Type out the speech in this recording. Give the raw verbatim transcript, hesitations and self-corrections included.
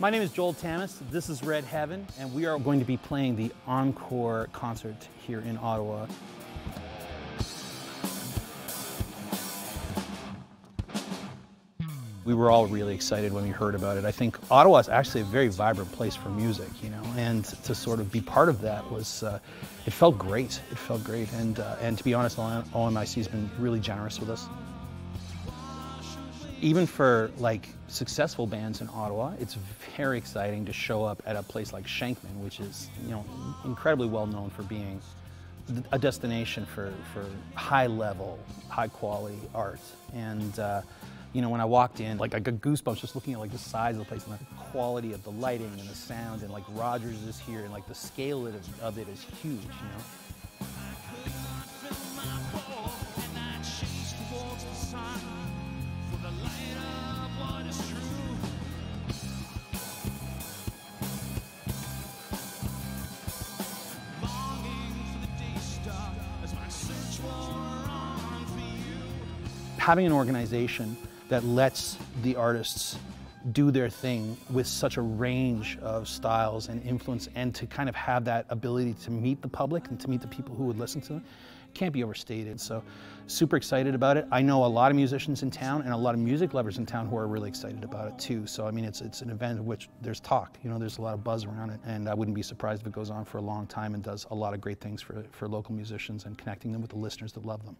My name is Joel Tamis, this is Red Heaven, and we are going to be playing the Encore concert here in Ottawa. We were all really excited when we heard about it. I think Ottawa is actually a very vibrant place for music, you know, and to sort of be part of that was, uh, it felt great, it felt great. And, uh, and to be honest, O M I C has been really generous with us. Even for like successful bands in Ottawa, it's very exciting to show up at a place like Shenkman, which is, you know, incredibly well known for being a destination for, for high level, high quality art. And, uh, you know, when I walked in, like I got goosebumps just looking at like the size of the place and like, the quality of the lighting and the sound, and like Rogers is here, and like the scale of it, of it is huge, you know. Having an organization that lets the artists do their thing with such a range of styles and influence, and to kind of have that ability to meet the public and to meet the people who would listen to them, can't be overstated. So super excited about it. I know a lot of musicians in town and a lot of music lovers in town who are really excited about it too. So I mean, it's, it's an event in which there's talk, you know, there's a lot of buzz around it, and I wouldn't be surprised if it goes on for a long time and does a lot of great things for, for local musicians and connecting them with the listeners that love them.